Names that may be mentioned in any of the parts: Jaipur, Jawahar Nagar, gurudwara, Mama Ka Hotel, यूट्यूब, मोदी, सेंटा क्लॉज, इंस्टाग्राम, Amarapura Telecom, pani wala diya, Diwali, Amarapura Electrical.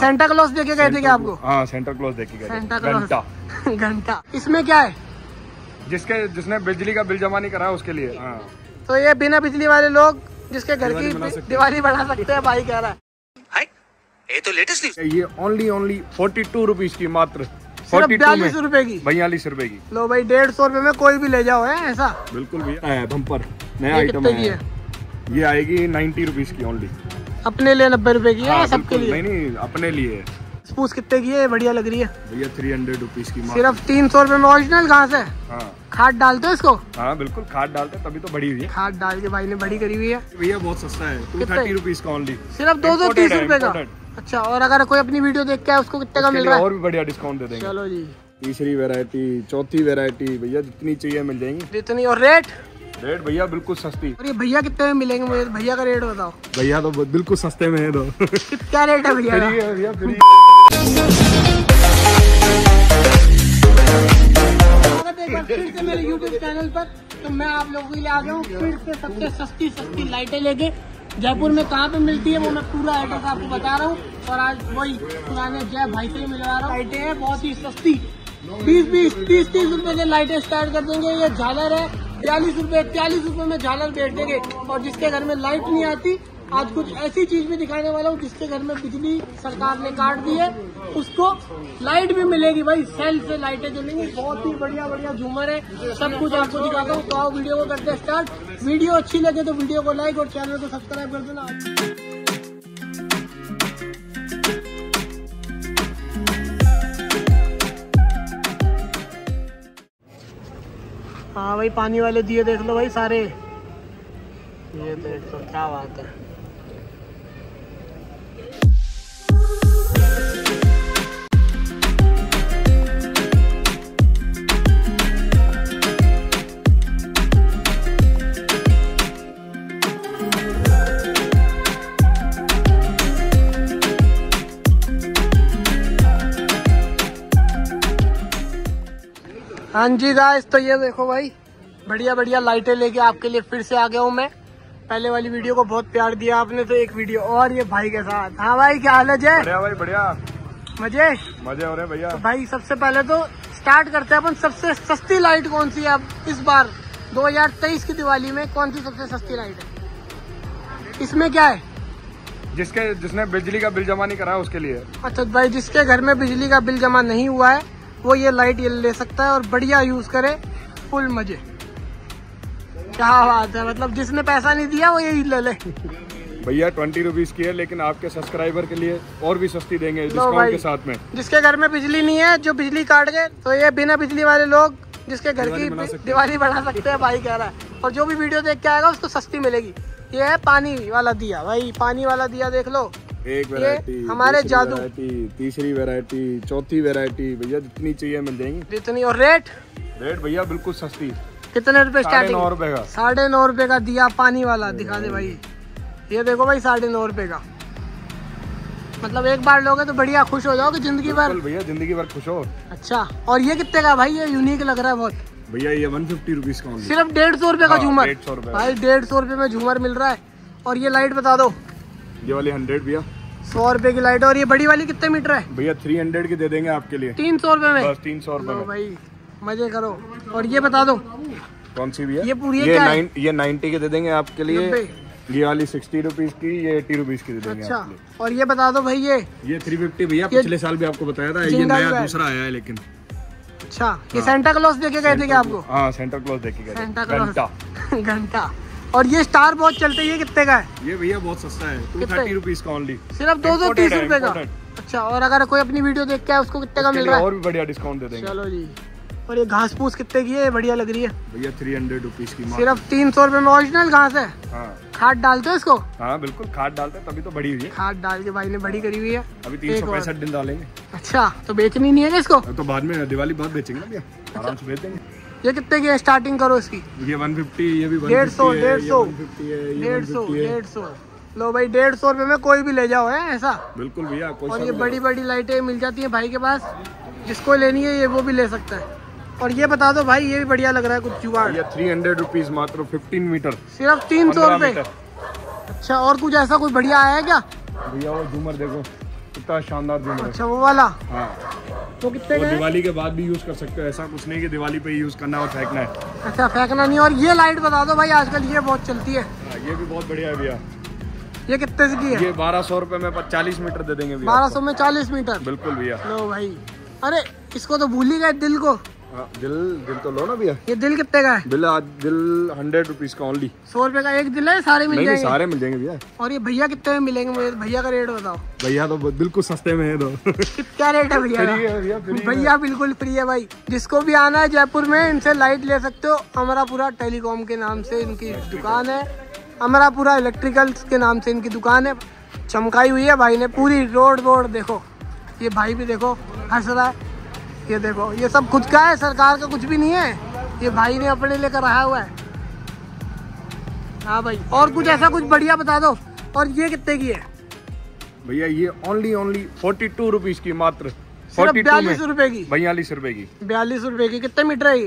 सेंटा क्लॉज देखे गए थे क्या आपको? हाँ, सेंटा क्लॉज देखे गए। घंटा घंटा इसमें क्या है? जिसके जिसने बिजली का बिल जमा नहीं कराया उसके लिए। हाँ। तो ये बिना बिजली वाले लोग जिसके घर की दिवाली बढ़ा सकते हैं, भाई कह रहा है। ये तो लेटेस्ट, ये ओनली 42 रुपीज की, मात्र 42 रुपए की, 42 रुपए की। लो भाई 150 रुपए में कोई भी ले जाओ, है ऐसा? बिल्कुल भैया, बम्पर नया आइटम है। ये आएगी 90 रुपीज की ओनली, अपने लिए 90 रुपए की है सबके लिए। नहीं, अपने लिए। स्पूस कितने की है? बढ़िया लग रही है भैया, 300 रुपीज की, सिर्फ 300 रुपए में। ओरिजिनल घास है। हाँ। खाद डालते हो इसको? हाँ बिल्कुल, खाद डालते हैं तभी तो बड़ी हुई है। खाद डाल के भाई ने बड़ी करी हुई है। भैया बहुत सस्ता है, 230 रुपीज का ओनली, सिर्फ 230 रुपए का। अच्छा, और अगर कोई अपनी वीडियो देखता है उसको कितने का मिल रहा है? और भी बढ़िया डिस्काउंट दे देंगे। चलो जी, तीसरी वैरायटी, चौथी वैरायटी भैया जितनी चाहिए मिल जाएंगी जितनी। और रेट भैया बिल्कुल सस्ती। अरे भैया कितने में मिलेंगे मुझे? भैया का रेट बताओ। भैया तो बिल्कुल सस्ते में है। दो क्या रेट है भैया? एक बार फिर से मेरे यूट्यूब चैनल पर तो मैं आप लोगों के लिए आ गया हूँ फिर से सबसे सस्ती सस्ती लाइटें लेके। जयपुर में कहाँ पे मिलती है वो मैं पूरा एड्रेस आपको बता रहा हूँ, और आज वही पुराने जय भाई से मिलवा रहा हूँ। लाइटें हैं बहुत ही सस्ती, 20-20, 30-30 रुपए से लाइटें स्टार्ट कर देंगे। ये झालर है 42 रुपए, 40 रुपए में झालर बेच देंगे। और जिसके घर में लाइट नहीं आती, आज कुछ ऐसी चीज भी दिखाने वाला हूँ जिसके घर में बिजली सरकार ने काट दी है उसको लाइट भी मिलेगी भाई, सेल से लाइटें जलेंगी। बहुत ही बढ़िया बढ़िया झूमर है, सब कुछ आपको दिखाता हूँ। तो वीडियो को करते स्टार्ट। वीडियो अच्छी लगे तो वीडियो को लाइक और चैनल को सब्सक्राइब कर देना। हाँ भाई, पानी वाले दिए देख लो भाई सारे, ये देख लो, क्या बात है। हाँ जी गाइस, तो ये देखो भाई बढ़िया बढ़िया लाइटें लेके आपके लिए फिर से आ गया हूँ मैं। पहले वाली वीडियो को बहुत प्यार दिया आपने, तो एक वीडियो और ये भाई के साथ। हाँ भाई, क्या हाल है? जय बढ़िया भाई, बढ़िया। मजे मजे हो रहे हैं भैया। तो भाई सबसे पहले तो स्टार्ट करते हैं अपन, सबसे सस्ती लाइट कौन सी है अब इस बार 2023 की दिवाली में? कौन सी सबसे सस्ती लाइट है? इसमें क्या है? जिसके जिसने बिजली का बिल जमा नहीं कराया उसके लिए। अच्छा भाई, जिसके घर में बिजली का बिल जमा नहीं हुआ है वो ये लाइट ले सकता है और बढ़िया यूज करे, फुल मजे। क्या बात है, मतलब जिसने पैसा नहीं दिया वो यही ले ले। भैया 20 रुपीज की है, लेकिन आपके सब्सक्राइबर के लिए और भी सस्ती देंगे डिस्काउंट के साथ में। जिसके घर में बिजली नहीं है, जो बिजली काट गए, तो ये बिना बिजली वाले लोग जिसके घर की दिवाली बढ़ा सकते हैं, भाई कह रहा है। और जो भी वीडियो देख के आएगा उसको सस्ती मिलेगी। ये है पानी वाला दिया भाई, पानी वाला दिया देख लो। एक वैरायटी, हमारे जादू, तीसरी वैरायटी, चौथी वैरायटी भैया जितनी चाहिए मिल जाएंगी जितनी। और रेट भैया बिल्कुल सस्ती, कितने रुपए स्टार्टिंग? 9 रुपए का, 9.5 रुपए का दिया पानी वाला। दिखा दे भाई, ये देखो भाई 9.5 रुपए का, मतलब एक बार लोगे तो बढ़िया खुश हो जाओगे जिंदगी भर। भैया जिंदगी भर खुश हो। अच्छा, और ये कितने का भाई? ये यूनिक लग रहा है बहुत भैया, ये 150 रुपीज का, सिर्फ 150 रुपए का झूमर। 150 रुपए भाई, 150 रुपए में झूमर मिल रहा है। और ये लाइट बता दो, ये वाली 100 भैया, 100 रुपए की लाइट। और ये बड़ी वाली कितने मीटर है भैया? 300 की दे देंगे आपके लिए, 300 रुपए में, बस 300 रुपए में भाई, मजे करो। और ये बता दो कौन सी भैया? ये पूरी क्या है? ये 90 की दे देंगे आपके लिए, ये वाली 60 रुपीज की, ये 80 रुपीज की दे देंगे। अच्छा, और ये बता दो भाई, ये 350 भैया, पिछले साल भी आपको बताया था, ये नया दूसरा आया है लेकिन। अच्छा, ये सेंटा क्लॉज देखे गए थे क्या आपको? हाँ, सेंटा क्लॉज देखे गए, घंटा। और ये स्टार बहुत चलते हैं, ये कितने का है? ये भैया बहुत सस्ता है, 230 रुपीज का ओनली, सिर्फ 230 रुपए का। अच्छा, और अगर कोई अपनी वीडियो देख के आए उसको कितने का मिल रहा है? और भी बढ़िया डिस्काउंट दे देंगे। चलो जी। और ये घास फूस कितने की है? बढ़िया लग रही है भैया, 300 रुपीज की, सिर्फ 300 रुपए में। ओरिजिनल घास है। खाद डालते हो इसको? हाँ बिल्कुल, खाद डालते हैं तभी तो बड़ी हुई है। खाद डाल के भाई ने बड़ी करी हुई है, अभी 365 दिन डालेंगे। अच्छा, तो बेचनी नहीं है ना इसको? तो बाद में दिवाली बाद बेचेंगे ना भैया, आराम से बेच देंगे। ये कितने की स्टार्टिंग करो इसकी? ये 150, ये भी 150, 150, 150। लो भाई 150 रुपए में कोई भी ले जाओ, है ऐसा? बिल्कुल भैया। और ये बड़ी बड़ी लाइटें मिल जाती हैं भाई के पास, जिसको लेनी है ये वो भी ले सकता है। और ये बता दो भाई, ये भी बढ़िया लग रहा है कुछ जुगाड़। ये 300 रुपीज मात्र, 15 मीटर, सिर्फ 300 रुपए। अच्छा, और कुछ ऐसा कुछ बढ़िया आया है क्या भैया? वो झूमर देखो था, शानदार दिन है। अच्छा वो वाला, हाँ तो कितने का? दिवाली के बाद भी यूज कर सकते हो, ऐसा कुछ नहीं कि दिवाली पे यूज करना और फेंकना है। अच्छा फेंकना नहीं। और ये लाइट बता दो भाई, आजकल ये बहुत चलती है। ये भी बहुत बढ़िया है भैया। ये कितने से की है? ये 1200 रुपए में 40 मीटर दे देंगे। 1200 में 40 मीटर? बिल्कुल भैया। लो भाई, अरे इसको तो भूल ही गए दिल को। दिल दिल तो लो ना भैया। ये दिल कितने का है? दिल 100 रुपीज का, ओनली 100 रुपए का एक दिल है। सारे मिल जाएंगे? सारे मिल जाएंगे भैया। और ये भैया कितने में मिलेंगे? मुझे भैया का रेट बताओ। भैया तो बिल्कुल सस्ते में है। दो क्या रेट है भैया? भैया बिल्कुल फ्री है भाई। जिसको भी आना है जयपुर में, इनसे लाइट ले सकते हो। अमरापुरा टेलीकॉम के नाम से इनकी दुकान है, अमरापुरा इलेक्ट्रिकल के नाम से इनकी दुकान है। चमकाई हुई है भाई ने पूरी रोड। देखो ये भाई भी देखो हंस रहा है। ये देखो ये सब खुद का है, सरकार का कुछ भी नहीं है, ये भाई ने अपने लेकर आया हुआ है। हाँ भाई, और कुछ ऐसा कुछ बढ़िया बता दो। और ये कितने की है भैया? ये ओनली 42 रुपीज की, मात्र 42 रुपए की। 42 रुपए की, 42 रुपए की। कितने मीटर है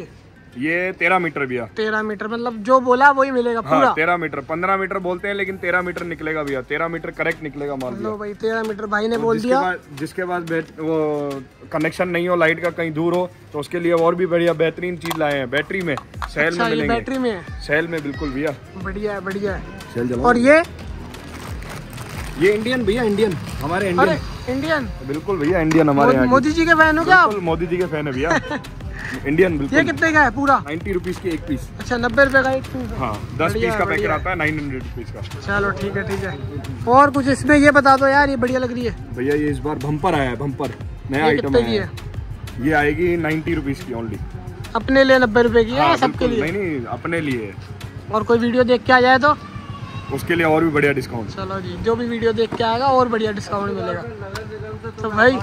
ये? 13 मीटर भैया। 13 मीटर मतलब जो बोला वही मिलेगा पूरा। हाँ, 13 मीटर। 15 मीटर बोलते हैं लेकिन 13 मीटर निकलेगा भैया। 13 मीटर करेक्ट निकलेगा माल। लो भाई 13 मीटर भाई ने बोल दिया। जिसके पास वो कनेक्शन नहीं हो लाइट का, कहीं दूर हो, तो उसके लिए और भी बढ़िया बेहतरीन चीज लाए हैं। बैटरी में सेल में मिलेंगे। बैटरी में सेल में बिल्कुल भैया, बढ़िया है, बढ़िया है। और ये इंडियन भैया, इंडियन हमारे इंडियन बिल्कुल भैया, इंडियन हमारे। मोदी जी के फैन हो क्या? मोदी जी के फैन है भैया, इंडियन बिल्कुल। ये कितने का है पूरा? 90 रुपीज की एक पीस। अच्छा 90 रुपए का एक पीस। हाँ 10 पीस का पैकेट आता है, 900 रुपीज का। चलो ठीक है, ठीक है। और कुछ इसमें ये बता दो यार, ये बढ़िया लग रही है भैया। ये इस बार बम्पर आया है, बम्पर नया आइटम है। ये आएगी 90 रुपीज की ओनली, अपने लिए 90 रुपए की है सबके लिए। नहीं अपने लिए, और कोई वीडियो देख के आ जाए तो उसके लिए और भी बढ़िया डिस्काउंट। चलो जी, जो भी वीडियो देख के आएगा और बढ़िया डिस्काउंट मिलेगा। तो भाई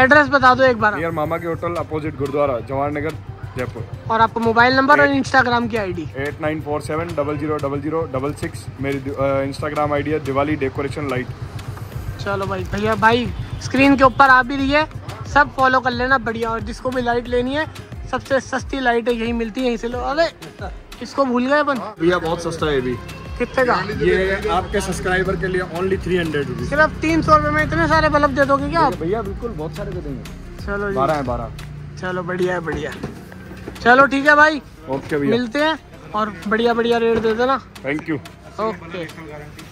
एड्रेस बता दो एक बार। यार मामा के होटल अपोजिट गुरुद्वारा, जवाहर नगर, जयपुर। और आपका मोबाइल नंबर और इंस्टाग्राम की आईडी? 8947000066। मेरी इंस्टाग्राम आईडी है दिवाली डेकोरेशन लाइट। चलो भाई, भैया भाई स्क्रीन के ऊपर आप भी रहिए, सब फॉलो कर लेना बढ़िया। और जिसको भी लाइट लेनी है, सबसे सस्ती लाइट यही मिलती है, यहीं से लो। अरे इसको भूल गए अपन भैया, बहुत सस्ता है। कितने का? ये आपके सब्सक्राइबर के लिए ओनली 300 रुपीज। सिर्फ 300 रुपए में इतने सारे बल्ब दे दोगे क्या आप? भैया बिल्कुल, बहुत सारे दे देंगे। चलो 12 है 12। चलो बढ़िया है, बढ़िया। चलो ठीक है भाई, ओके भैया, मिलते हैं। और बढ़िया बढ़िया रेट दे देना। Thank you, okay.